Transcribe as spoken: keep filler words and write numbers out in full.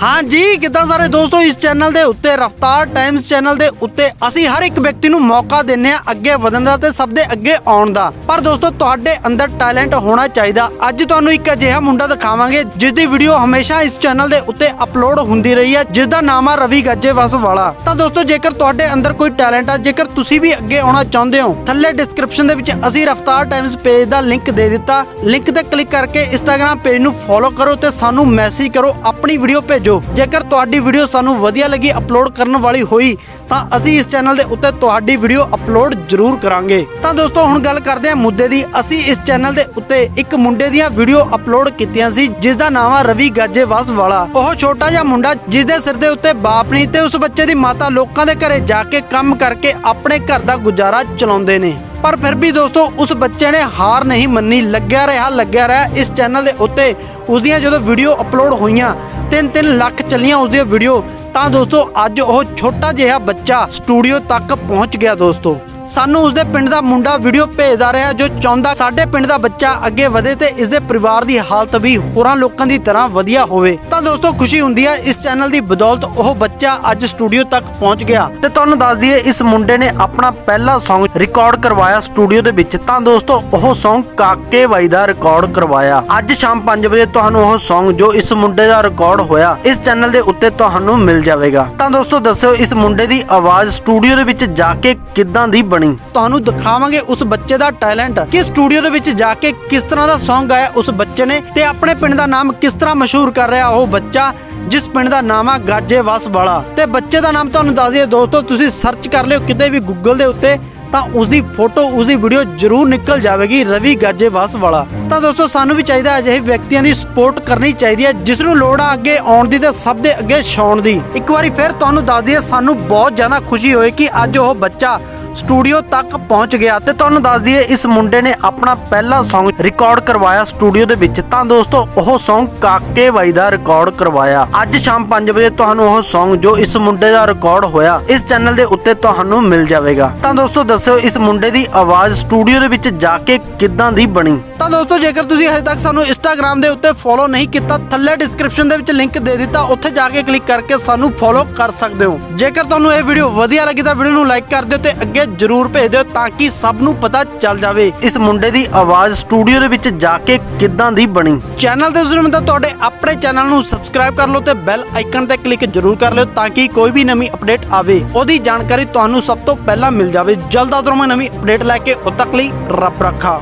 हाँ जी, कितना सारे दोस्तों, इस चैनल ਦੇ ਉੱਤੇ रफ्तार टाइम्स चैनल ਦੇ ਉੱਤੇ ਅਸੀਂ ਹਰ ਇੱਕ ਵਿਅਕਤੀ ਨੂੰ ਮੌਕਾ ਦਿੰਨੇ ਆ ਅੱਗੇ ਵਧਣ ਦਾ ਤੇ ਸਭ ਦੇ ਅੱਗੇ ਆਉਣ ਦਾ। ਪਰ ਦੋਸਤੋ ਤੁਹਾਡੇ ਅੰਦਰ ਟੈਲੈਂਟ ਹੋਣਾ ਚਾਹੀਦਾ। ਅੱਜ ਤੁਹਾਨੂੰ ਇੱਕ ਅਜਿਹਾ ਮੁੰਡਾ ਦਿਖਾਵਾਂਗੇ ਜਿਸ ਦੀ ਵੀਡੀਓ ਹਮੇਸ਼ਾ ਇਸ ਚੈਨਲ ਦੇ ਉੱਤੇ ਅਪਲੋਡ ਹੁੰਦੀ ਰਹੀ ਹੈ, ਜਿਸ ਦਾ ਨਾਮ ਆ ਰਵੀ ਗਾਜੇਵਾਸ ਵਾਲਾ। ਤਾਂ ਦੋਸਤੋ ਜੇਕਰ ਤੁਹਾਡੇ ਅੰਦਰ ਕੋਈ ਟੈਲੈਂਟ ਆ, ਜੇਕਰ ਤੁਸੀਂ ਵੀ ਅੱਗੇ ਆਉਣਾ ਚਾਹੁੰਦੇ ਹੋ, ਥੱਲੇ ਡਿਸਕ੍ਰਿਪਸ਼ਨ ਦੇ ਵਿੱਚ ਅਸੀਂ रफ्तार टाइम्स पेज ਦਾ ਲਿੰਕ ਦੇ ਦਿੱਤਾ। ਲਿੰਕ ਤੇ ਕਲਿੱਕ ਕਰਕੇ Instagram ਪੇਜ ਨੂੰ ਫੋਲੋ ਕਰੋ ਤੇ ਸਾਨੂੰ ਮੈਸੇਜ ਕਰੋ, ਆਪਣੀ ਵੀਡੀਓ ਭੇਜੋ। ਜੇਕਰ ਤੁਹਾਡੀ ਵੀਡੀਓ ਸਾਨੂੰ ਵਧੀਆ ਲੱਗੀ, ਅਪਲੋਡ ਕਰਨ ਵਾਲੀ ਹੋਈ ਤਾਂ ਅਸੀਂ ਇਸ ਚੈਨਲ ਦੇ ਉੱਤੇ ਤੁਹਾਡੀ ਵੀਡੀਓ ਅਪਲੋਡ ਜ਼ਰੂਰ ਕਰਾਂਗੇ। ਤਾਂ ਦੋਸਤੋ ਹੁਣ ਗੱਲ ਕਰਦੇ ਹਾਂ ਮੁੱਦੇ ਦੀ। ਅਸੀਂ ਇਸ ਚੈਨਲ ਦੇ ਉੱਤੇ ਇੱਕ ਮੁੰਡੇ ਦੀਆਂ ਵੀਡੀਓ ਅਪਲੋਡ ਕੀਤੀਆਂ ਸੀ ਜਿਸ ਦਾ ਨਾਮ ਆ ਰਵੀ ਗਾਜੇਵਾਸ ਵਾਲਾ। ਉਹ ਛੋਟਾ ਜਿਹਾ ਮੁੰਡਾ ਜਿਸ ਦੇ ਸਿਰ ਦੇ ਉੱਤੇ ਬਾਪ ਨਹੀਂ ਤੇ ਉਸ ਬੱਚੇ ਦੀ ਮਾਤਾ ਲੋਕਾਂ ਦੇ ਘਰੇ ਜਾ ਕੇ ਕੰਮ ਕਰਕੇ ਆਪਣੇ ਘਰ ਦਾ ਗੁਜ਼ਾਰਾ ਚਲਾਉਂਦੇ ਨੇ। पर फिर भी दोस्तों उस बच्चे ने हार नहीं मन्नी, लग्या रहा लग्या रहा इस चैनल दे उत्ते। उस दियां जो वीडियो अपलोड हुईयां तीन तीन लाख चलियां उस दियां वीडियो। तां दोस्तों अज ओह छोटा जिहा बच्चा स्टूडियो तक पहुंच गया। दोस्तों सानू उसदे पिंड दा मुंडा वीडियो भेजदा रहा जो चाहुंदा साडे पिंड दा बच्चा अगे वधे ते इस दे परिवार दी हालत भी होरां लोकां दी तरह वधिया होवे। तां दोस्तों खुशी हुंदी है इस चैनल दी बदौलत ओह बच्चा अज स्टूडियो तक पहुंच गया। ते तुहानू दस दईए इस मुंडे ने अपना पहला सॉन्ग रिकॉर्ड करवाया स्टूडियो दे विच। तां दोस्तों ओह सॉन्ग काके बाई दा रिकॉर्ड करवाया। अज शाम पांच बजे तुहानू ओह सॉन्ग जो इस मुंडे दा रिकॉर्ड होया इस चैनल दे उत्ते तुहानू मिल जावेगा। तां दोस्तों दस्सिओ इस मुंडे दी आवाज़ स्टूडियो दे विच जाके किद्दां दी ਤੁਹਾਨੂੰ ਦਿਖਾਵਾਂਗੇ ਉਸ ਬੱਚੇ ਦਾ ਟੈਲੈਂਟ ਕਿ ਸਟੂਡੀਓ ਦੇ ਵਿੱਚ ਜਾ ਕੇ ਕਿਸ ਤਰ੍ਹਾਂ ਦਾ ਸੌਂਗ ਆਇਆ ਉਸ ਬੱਚੇ ਨੇ ਤੇ ਆਪਣੇ ਪਿੰਡ ਦਾ ਨਾਮ ਕਿਸ ਤਰ੍ਹਾਂ ਮਸ਼ਹੂਰ ਕਰ ਰਿਹਾ ਉਹ ਬੱਚਾ जिस पिंड का नाम आ ਗਾਜੇਵਾਸ ਵਾਲਾ। ਤੇ ਬੱਚੇ ਦਾ ਨਾਮ ਤੁਹਾਨੂੰ ਦੱਸ ਦਈਏ ਦੋਸਤੋ, ਤੁਸੀਂ ਸਰਚ कर ਲਿਓ ਕਿਤੇ भी ਗੂਗਲ ਦੇ ਉੱਤੇ ਤਾਂ उसकी फोटो उसकी वीडियो जरूर निकल जाएगी, रवि ਗਾਜੇਵਾਸ वाला। तो दोस्तों सानू भी चाहिए अजे व्यक्तियों की सपोर्ट करनी चाहिए जिसनू लोड़ आ अगे आउण दी ते सब दे अगे छाउण दी। एक बार फिर तुहानू दस दईए सानू बहुत ज्यादा खुशी होई कि अज ओह बच्चा स्टूडियो तक पहुंच गया। तो तुहानू दस दईए इस मुंडे ने अपना पहला सॉन्ग रिकॉर्ड करवाया स्टूडियो दे विच। तां दोस्तों ओह सॉन्ग काके बाई दा रिकॉर्ड करवाया। अज शाम पांच बजे तुहानू ओह सॉन्ग जो इस मुंडे दा रिकॉर्ड होया इस चैनल दे उत्ते तुहानू मिल जावेगा। तां दोस्तों दस्सिओ इस मुंडे दी आवाज़ स्टूडियो दे विच जाके किद्दां दी बनी। तां दोस्तों जेकर तुसीं अजे तक सानू इंस्टाग्राम दे उत्ते फॉलो नहीं कीता, थल्ले डिस्क्रिप्शन दे विच लिंक दे दित्ता, उत्थे जाके क्लिक करके सानू फॉलो कर सकदे हो। जेकर तुहानू इह वीडियो वधिया लगी तां वीडियो नू लाइक कर दिओ ते अग्गे जरूर भेज दिओ ताकि सब नू पता चल जावे इस मुंडे दी आवाज़ स्टूडियो दे विच जाके किद्दां दी बनी। चैनल दे सुनो मतलब तुहाडे अपने चैनल नू सब्सक्राइब कर लो ते बैल आइकन ते क्लिक जरूर कर लिओ ताकि कोई भी नवी अपडेट आवे ओदी जानकारी तुहानू सब तो पहला मिल जावे। जल्द आदरों में नवी अपडेट लैके उद तक लई रब रखा।